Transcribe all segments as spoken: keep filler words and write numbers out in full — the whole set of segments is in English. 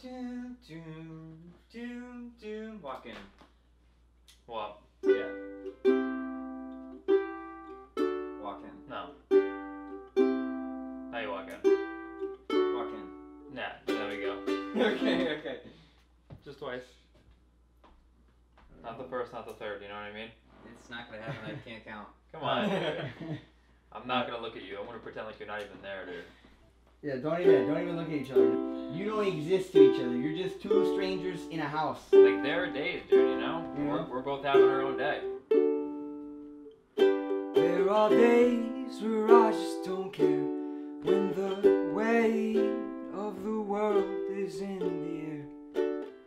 Doom, doom, doom, doom. Walk in. Well, yeah. Walk in. No. Now you walk in. Walk in. Nah, there we go. okay, okay. Just twice. Not the first, not the third, you know what I mean? It's not gonna happen, I can't count. Come on, dude. I'm not gonna look at you. I'm gonna pretend like you're not even there, dude. Yeah, don't even don't even look at each other. You don't exist to each other. You're just two strangers in a house. Like, there are days, dude, you know? Yeah. We're, we're both having our own day. There are days where I just don't care, when the weight of the world is in the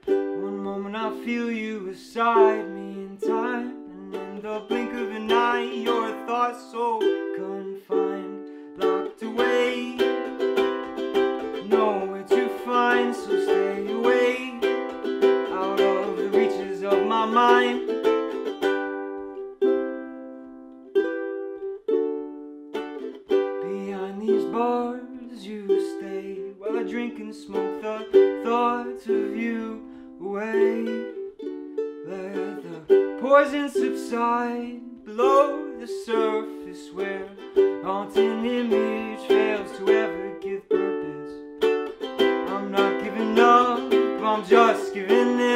air. One moment I feel you beside me in time, and in the blink of an eye, your thoughts so confined, locked away. So stay away, out of the reaches of my mind. Behind these bars you stay, while I drink and smoke the thoughts of you away. Let the poison subside below the surface, where haunting image fails to ever give birth. I'm just giving in.